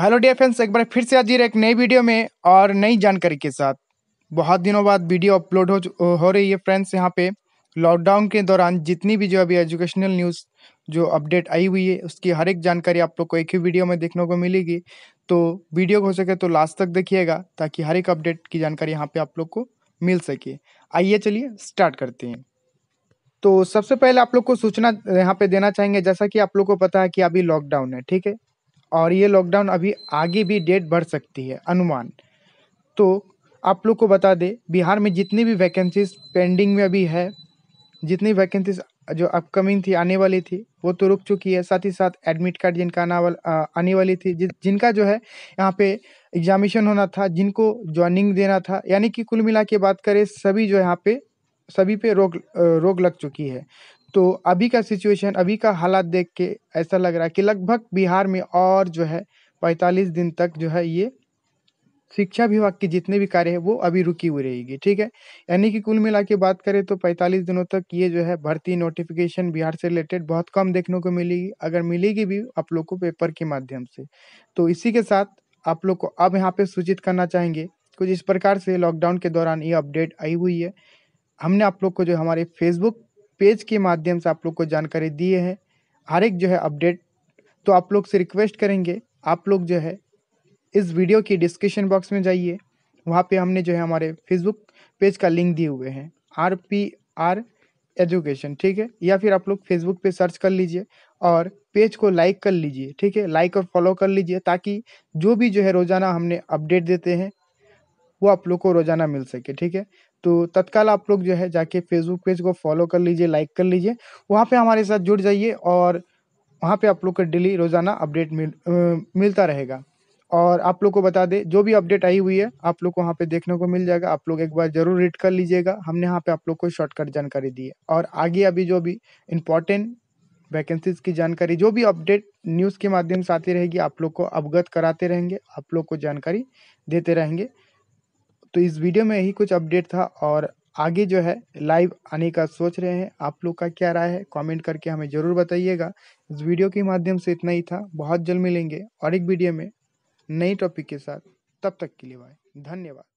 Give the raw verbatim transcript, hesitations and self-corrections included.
Hello dear friends, एक बार फिर से हाजिर एक नई वीडियो में और नई जानकारी के साथ। बहुत दिनों बाद वीडियो अपलोड हो हो रही है फ्रेंड्स। यहाँ पे लॉकडाउन के दौरान जितनी भी जो अभी एजुकेशनल न्यूज़ जो अपडेट आई हुई है उसकी हर एक जानकारी आप लोग को एक ही वीडियो में देखने को मिलेगी। तो वीडियो को हो सके तो लास्ट तक देखिएगा ताकि हर एक अपडेट की जानकारी यहाँ पर आप लोग को मिल सके। आइए चलिए स्टार्ट करते हैं। तो सबसे पहले आप लोग को सूचना यहाँ पर देना चाहेंगे, जैसा कि आप लोग को पता है कि अभी लॉकडाउन है, ठीक है, और ये लॉकडाउन अभी आगे भी डेट बढ़ सकती है अनुमान। तो आप लोग को बता दें, बिहार में जितनी भी वैकेंसीज पेंडिंग में अभी है, जितनी वैकेंसीज जो अपकमिंग थी आने वाली थी वो तो रुक चुकी है। साथ ही साथ एडमिट कार्ड जिनका आना वाला आने वाली थी, जि, जिनका जो है यहाँ पे एग्जामिनेशन होना था, जिनको ज्वाइनिंग देना था, यानी कि कुल मिला के बात करें सभी जो यहाँ पे सभी पे रोक रोक लग चुकी है। तो अभी का सिचुएशन, अभी का हालात देख के ऐसा लग रहा है कि लगभग बिहार में और जो है पैंतालीस दिन तक जो है ये शिक्षा विभाग के जितने भी कार्य है वो अभी रुकी हुई रहेगी, ठीक है। यानी कि कुल मिला के बात करें तो पैंतालीस दिनों तक ये जो है भर्ती नोटिफिकेशन बिहार से रिलेटेड बहुत कम देखने को मिलेगी, अगर मिलेगी भी आप लोग को पेपर के माध्यम से। तो इसी के साथ आप लोग को अब यहाँ पे सूचित करना चाहेंगे, कुछ इस प्रकार से लॉकडाउन के दौरान ये अपडेट आई हुई है। हमने आप लोग को जो हमारे फेसबुक पेज के माध्यम से आप लोग को जानकारी दिए है हर एक जो है अपडेट। तो आप लोग से रिक्वेस्ट करेंगे, आप लोग जो है इस वीडियो की डिस्क्रिप्शन बॉक्स में जाइए, वहाँ पे हमने जो है हमारे फेसबुक पेज का लिंक दिए हुए हैं आर पी आर एजुकेशन, ठीक है, या फिर आप लोग फेसबुक पे सर्च कर लीजिए और पेज को लाइक कर लीजिए, ठीक है, लाइक और फॉलो कर लीजिए ताकि जो भी जो है रोज़ाना हमने अपडेट देते हैं वो आप लोग को रोज़ाना मिल सके, ठीक है। तो तत्काल आप लोग जो है जाके फेसबुक पेज को फॉलो कर लीजिए, लाइक कर लीजिए, वहाँ पे हमारे साथ जुड़ जाइए और वहाँ पे आप लोग को डेली रोज़ाना अपडेट मिल आ, मिलता रहेगा। और आप लोग को बता दें, जो भी अपडेट आई हुई है आप लोग को वहाँ पे देखने को मिल जाएगा, आप लोग एक बार ज़रूर रीड कर लीजिएगा। हमने यहाँ पे आप लोग को शॉर्टकट जानकारी दी है और आगे अभी जो भी इम्पोर्टेंट वैकेंसीज की जानकारी, जो भी अपडेट न्यूज़ के माध्यम से आती रहेगी आप लोग को अवगत कराते रहेंगे, आप लोग को जानकारी देते रहेंगे। तो इस वीडियो में यही कुछ अपडेट था और आगे जो है लाइव आने का सोच रहे हैं। आप लोग का क्या राय है कमेंट करके हमें ज़रूर बताइएगा। इस वीडियो के माध्यम से इतना ही था। बहुत जल्द मिलेंगे और एक वीडियो में नई टॉपिक के साथ, तब तक के लिए बाय, धन्यवाद।